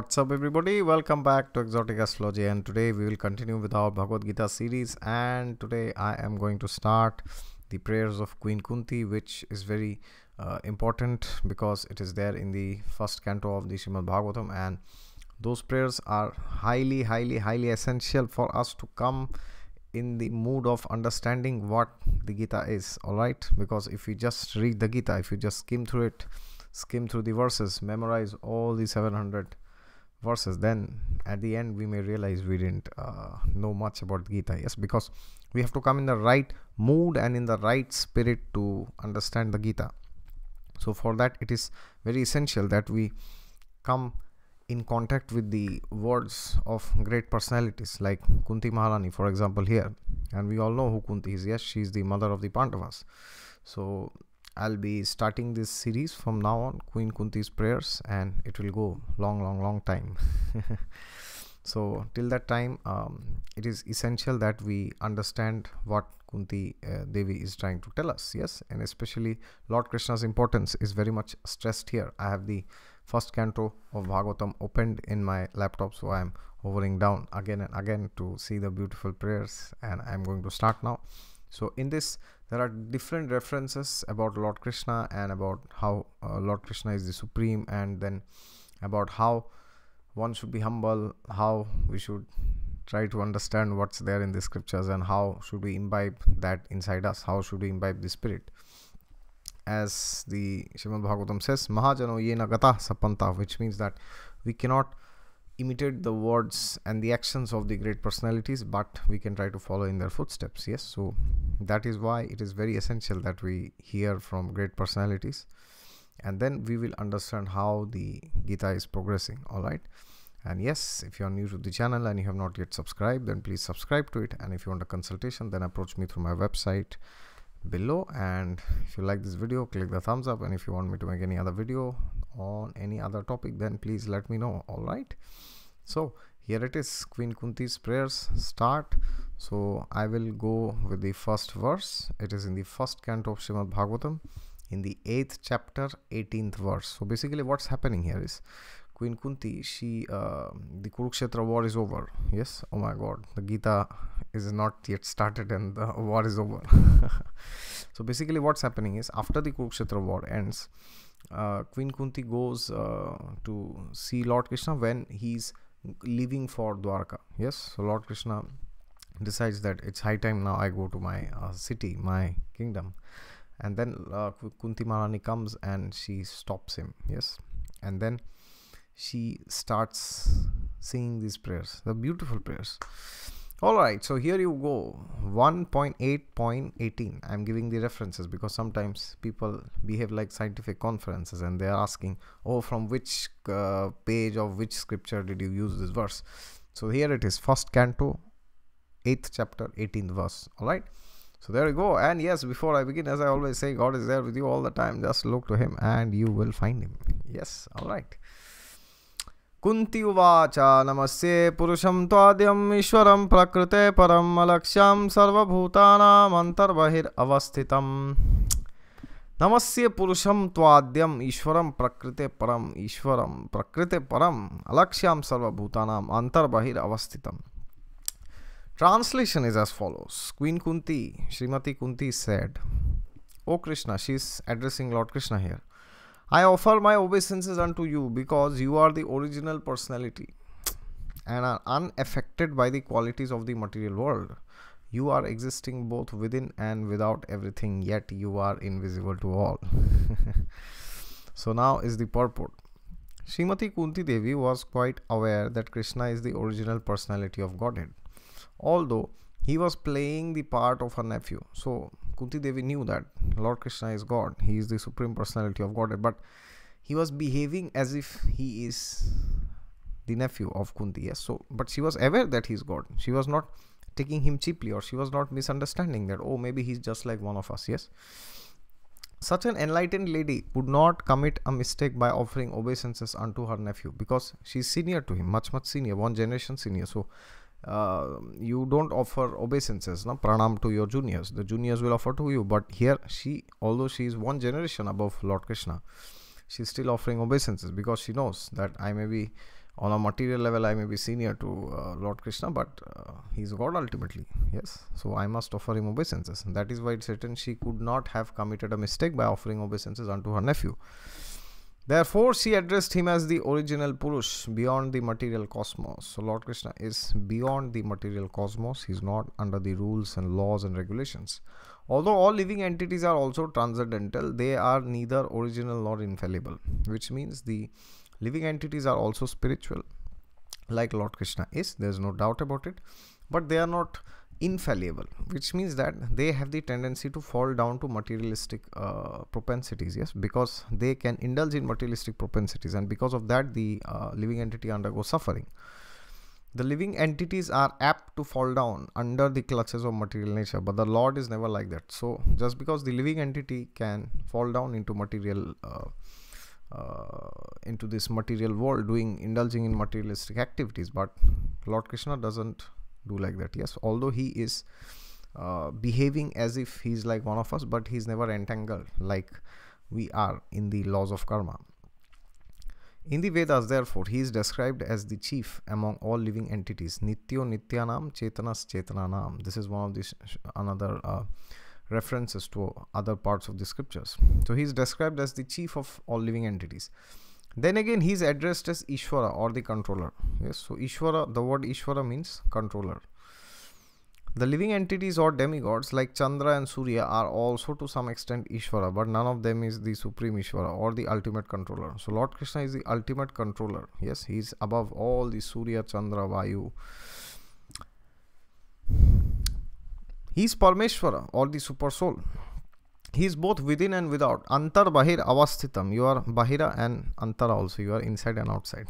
What's up everybody, welcome back to Exotic Astrology, and today we will continue with our Bhagavad Gita series, and today I am going to start the prayers of Queen Kunti, which is very important because it is there in the first canto of the Shrimad Bhagavatam, and those prayers are highly essential for us to come in the mood of understanding what the Gita is, alright? Because if you just read the Gita, if you just skim through the verses, memorize all the 700 verses, then at the end we may realize we didn't know much about Gita. Yes, because we have to come in the right mood and in the right spirit to understand the Gita. So for that it is very essential that we come in contact with the words of great personalities like Kunti Maharani, for example, here. And we all know who Kunti is. Yes, she is the mother of the Pandavas. So I'll be starting this series from now on, Queen Kunti's prayers, and it will go long time. So till that time, it is essential that we understand what Kunti Devi is trying to tell us. Yes, and especially Lord Krishna's importance is very much stressed here. I have the first canto of Bhagavatam opened in my laptop, so I am hovering down again and again to see the beautiful prayers, and I am going to start now. So in this, there are different references about Lord Krishna and about how Lord Krishna is the Supreme, and then about how one should be humble, how we should try to understand what's there in the scriptures, and how should we imbibe that inside us, how should we imbibe the spirit. As the Srimad Bhagavatam says, Mahajano yena gata sapanta, which means that we cannot imitate the words and the actions of the great personalities, but we can try to follow in their footsteps. Yes, so that is why it is very essential that we hear from great personalities, and then we will understand how the Gita is progressing. All right, and yes, if you are new to the channel and you have not yet subscribed, then please subscribe to it, and if you want a consultation, then approach me through my website below. And if you like this video, click the thumbs up, and if you want me to make any other video on any other topic, then please let me know. All right, so here it is, Queen Kunti's prayers start. So I will go with the first verse. It is in the first canto of Srimad Bhagavatam, in the 8th chapter, 18th verse. So basically what's happening here is Queen Kunti, she the Kurukshetra war is over. Yes, oh my god, the Gita is not yet started and the war is over. So basically what's happening is, after the Kurukshetra war ends, Queen Kunti goes to see Lord Krishna when he's leaving for Dwarka. Yes, so Lord Krishna decides that it's high time now I go to my city, my kingdom. And then Kunti Maharani comes and she stops him. Yes, and then she starts singing these prayers, the beautiful prayers. Alright, so here you go, 1.8.18. I'm giving the references because sometimes people behave like scientific conferences and they are asking, oh, from which page of which scripture did you use this verse? So here it is, first canto, 8th chapter, 18th verse. Alright, so there you go. And yes, before I begin, as I always say, God is there with you all the time. Just look to him and you will find him. Yes, alright. Kunti Uvacha Namaste Purusham Tvadyam Ishwaram Prakrite Param Alaksham Sarva Bhutanam Antar Bahir Avastitam. Namaste Purusham Tvadyam Ishwaram Prakrite Param Ishwaram Prakrite Param Alaksham Sarva Bhutanam Antar Bahir Avastitam. Translation is as follows. Queen Kunti, Srimati Kunti said, O Krishna, she is addressing Lord Krishna here, I offer my obeisances unto you because you are the original personality and are unaffected by the qualities of the material world. You are existing both within and without everything, yet you are invisible to all. So now is the purport. Srimati Kunti Devi was quite aware that Krishna is the original personality of Godhead, although he was playing the part of her nephew. So Kunti Devi knew that Lord Krishna is God, he is the Supreme Personality of Godhead, but he was behaving as if he is the nephew of Kunti. Yes, so but she was aware that he is God. She was not taking him cheaply, or she was not misunderstanding that, oh, maybe he's just like one of us. Yes, such an enlightened lady would not commit a mistake by offering obeisances unto her nephew because she's senior to him, much senior, one generation senior. So you don't offer obeisances, no, pranam to your juniors. The juniors will offer to you, but here she, although she is one generation above Lord Krishna, she's still offering obeisances because she knows that I may be on a material level I may be senior to Lord Krishna, but he is God ultimately, yes. So I must offer him obeisances. And that is why it's written, she could not have committed a mistake by offering obeisances unto her nephew. Therefore, she addressed him as the original Purush, beyond the material cosmos. So Lord Krishna is beyond the material cosmos. He is not under the rules and laws and regulations. Although all living entities are also transcendental, they are neither original nor infallible, which means the living entities are also spiritual, like Lord Krishna is, there is no doubt about it, but they are not infallible, which means that they have the tendency to fall down to materialistic propensities, yes, because they can indulge in materialistic propensities, and because of that the living entity undergoes suffering. The living entities are apt to fall down under the clutches of material nature, but the Lord is never like that. So just because the living entity can fall down into material into this material world, indulging in materialistic activities, but Lord Krishna doesn't do like that, yes. Although he is behaving as if he is like one of us, but he is never entangled like we are in the laws of karma. In the Vedas, therefore, he is described as the chief among all living entities. Nityo nityanam chetanas chetananam. This is one of these another references to other parts of the scriptures. So he is described as the chief of all living entities. Then again, he is addressed as Ishvara or the controller. Yes, so Ishvara, the word Ishvara means controller. The living entities or demigods like Chandra and Surya are also to some extent Ishvara, but none of them is the supreme Ishvara or the ultimate controller. So Lord Krishna is the ultimate controller. Yes, he is above all the Surya, Chandra, Vayu. He is Parmeshvara or the super soul. He is both within and without. Antar Bahir Avasthitam. You are Bahira and Antara also. You are inside and outside.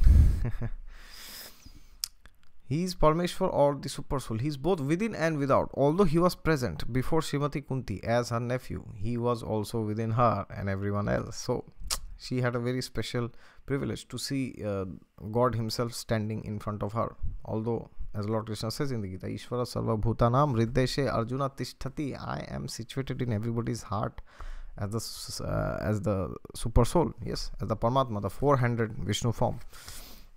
He is Parmeshwar or the Super Soul. He is both within and without. Although he was present before Srimati Kunti as her nephew, he was also within her and everyone else. So she had a very special privilege to see God himself standing in front of her. Although, as Lord Krishna says in the Gita, Ishvara Sarva Bhutanam Riddeshe Arjuna Tishthati. I am situated in everybody's heart as the super soul, yes, as the Paramatma, the four-handed Vishnu form.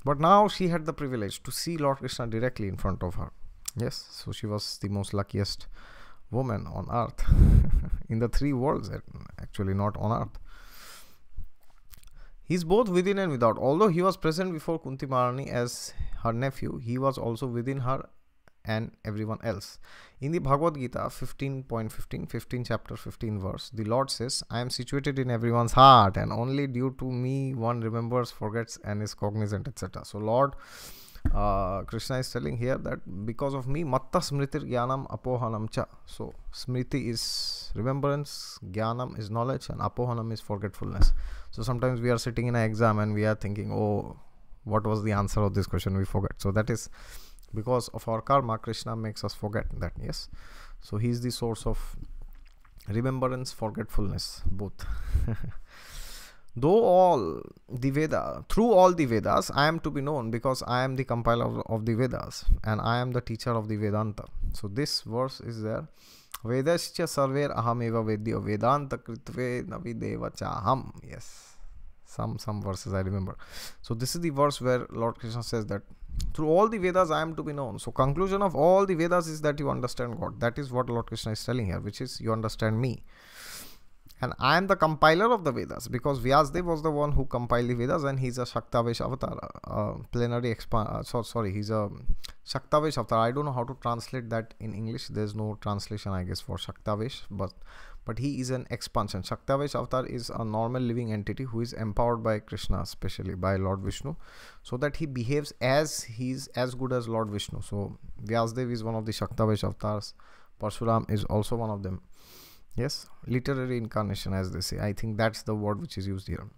But now she had the privilege to see Lord Krishna directly in front of her. Yes, so she was the most luckiest woman on earth, in the three worlds, actually, not on earth. He is both within and without. Although he was present before Kunti Maharani as her nephew, he was also within her and everyone else. In the Bhagavad Gita 15.15, 15 chapter 15 verse, the Lord says, I am situated in everyone's heart and only due to me one remembers, forgets and is cognizant, etc. So Lord Krishna is telling here that because of me, matta smritir jnanam apohanam cha. So smriti is remembrance, jnanam is knowledge and apohanam is forgetfulness. So sometimes we are sitting in an exam and we are thinking, oh, what was the answer of this question? We forget. So that is because of our karma, Krishna makes us forget that, yes. So he is the source of remembrance, forgetfulness, both. Through all the Vedas, I am to be known because I am the compiler of the Vedas and I am the teacher of the Vedanta. So this verse is there. Vedascha sarver aham eva vedyo Vedanta kritve navideva chaham. Yes. Some verses I remember. So this is the verse where Lord Krishna says that through all the Vedas I am to be known. So conclusion of all the Vedas is that you understand God. That is what Lord Krishna is telling here, which is you understand me. And I am the compiler of the Vedas because Vyasdev was the one who compiled the Vedas and he's a shaktavesh avatar, he's a shaktavesh avatar. I don't know how to translate that in English. There's no translation, I guess, for shaktavesh, but he is an expansion. Shaktavesh avatar is a normal living entity who is empowered by Krishna, especially by Lord Vishnu, so that he behaves as he's as good as Lord Vishnu. So Vyasdev is one of the shaktavesh avatars. Parshuram is also one of them. Yes, literary incarnation, as they say. I think that's the word which is used here.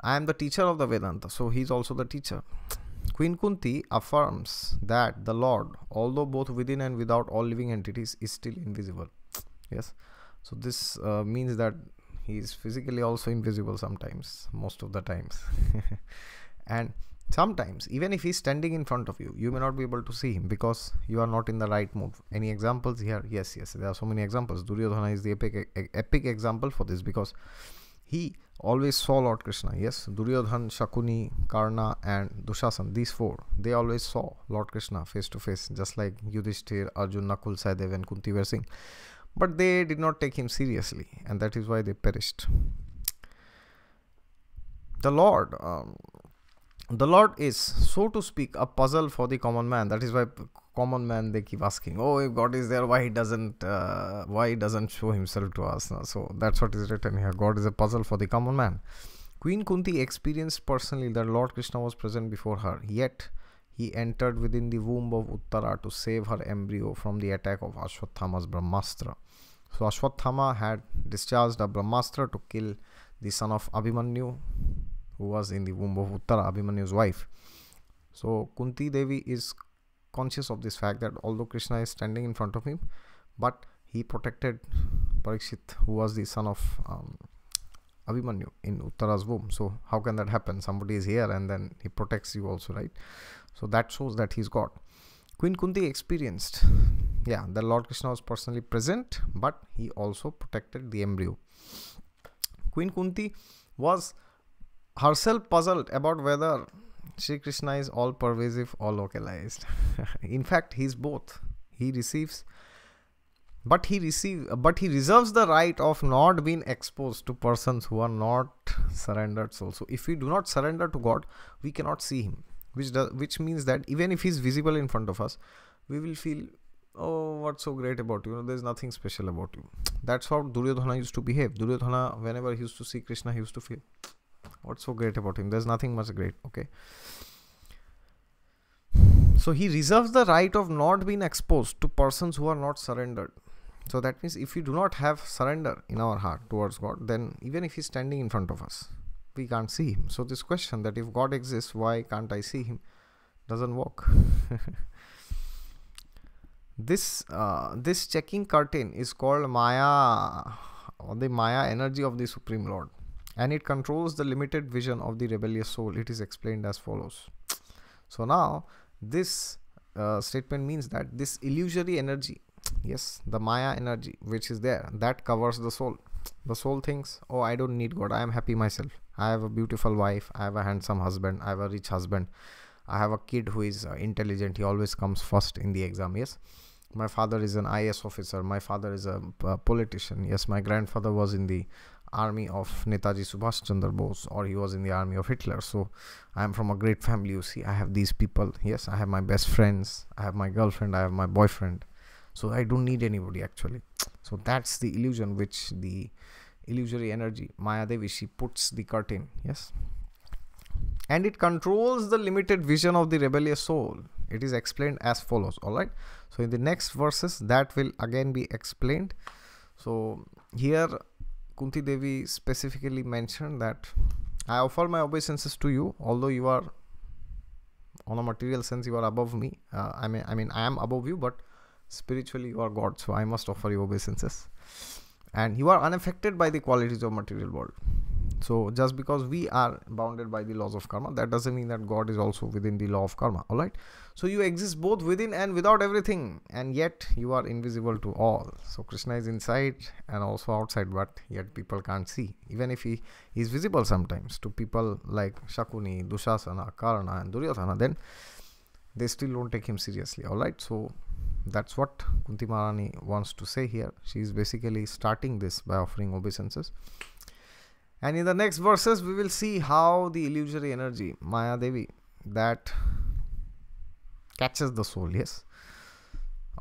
I am the teacher of the Vedanta, so he is also the teacher. Queen Kunti affirms that the Lord, although both within and without all living entities, is still invisible. Yes, so this means that he is physically also invisible sometimes, most of the times. And sometimes, even if he is standing in front of you, you may not be able to see him because you are not in the right mood. Any examples here? Yes, there are so many examples. Duryodhana is the epic example for this because he always saw Lord Krishna. Yes, Duryodhana, Shakuni, Karna and Dushasan, these four, they always saw Lord Krishna face to face, just like Yudhishthir, Arjuna, Nakul, Saidev and Kunti were seeing. But they did not take him seriously, and that is why they perished. The Lord is, so to speak, a puzzle for the common man. That is why common man, they keep asking, oh, if God is there, why he doesn't show himself to us? So that's what is written here. God is a puzzle for the common man. Queen Kunti experienced personally that Lord Krishna was present before her, yet he entered within the womb of Uttara to save her embryo from the attack of Ashwathama's Brahmastra. So Ashwathama had discharged a Brahmastra to kill the son of Abhimanyu, who was in the womb of Uttara, Abhimanyu's wife. So Kunti Devi is conscious of this fact that although Krishna is standing in front of him, but he protected Parikshit, who was the son of Abhimanyu in Uttara's womb. So how can that happen? Somebody is here and then he protects you also, right? So that shows that he's God. Queen Kunti experienced, yeah, the Lord Krishna was personally present, but he also protected the embryo. Queen Kunti was herself puzzled about whether Sri Krishna is all-pervasive or localized. In fact, he is both. He reserves the right of not being exposed to persons who are not surrendered souls. So if we do not surrender to God, we cannot see him, which means that even if he is visible in front of us, we will feel, oh, what's so great about you? There is nothing special about you. That's how Duryodhana used to behave. Duryodhana, whenever he used to see Krishna, he used to feel, what's so great about him? There's nothing much great. Okay. So he reserves the right of not being exposed to persons who are not surrendered. So that means if we do not have surrender in our heart towards God, then even if he's standing in front of us, we can't see him. So this question that if God exists, why can't I see him, doesn't work. This checking curtain is called Maya, or the Maya energy of the Supreme Lord, and it controls the limited vision of the rebellious soul. It is explained as follows. So now this statement means that this illusory energy, yes, the Maya energy which is there, that covers the soul. The soul thinks, oh, I don't need God, I am happy myself. I have a beautiful wife, I have a handsome husband, I have a rich husband, I have a kid who is intelligent, he always comes first in the exam, yes. My father is an IAS officer, my father is a politician, yes, my grandfather was in the army of Netaji Subhash Chandra Bose, or he was in the army of Hitler. So I am from a great family, you see, I have these people, yes, I have my best friends, I have my girlfriend, I have my boyfriend. So I don't need anybody actually. So that's the illusion which the illusory energy, Maya Devi, she puts the curtain, yes. And it controls the limited vision of the rebellious soul. It is explained as follows, alright. So in the next verses that will again be explained. So here Kunti Devi specifically mentioned that I offer my obeisances to you, although you are, on a material sense, you are above me. I mean, I am above you, but spiritually you are God, so I must offer you obeisances. And you are unaffected by the qualities of material world. So just because we are bounded by the laws of karma, that doesn't mean that God is also within the law of karma, alright? So you exist both within and without everything, and yet you are invisible to all. So Krishna is inside and also outside, but yet people can't see. Even if he is visible sometimes to people like Shakuni, Dushasana, Karna and Duryodhana, then they still don't take him seriously, alright? So that's what Kunti Maharani wants to say here. She is basically starting this by offering obeisances. And in the next verses, we will see how the illusory energy, Maya Devi, that catches the soul, yes.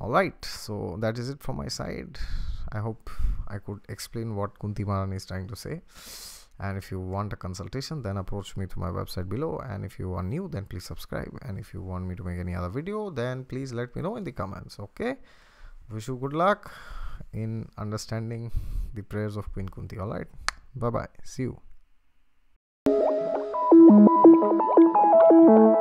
Alright, so that is it from my side. I hope I could explain what Kunti Maharani is trying to say. And if you want a consultation, then approach me through my website below. And if you are new, then please subscribe. And if you want me to make any other video, then please let me know in the comments, okay? Wish you good luck in understanding the prayers of Queen Kunti, alright? Bye-bye. See you.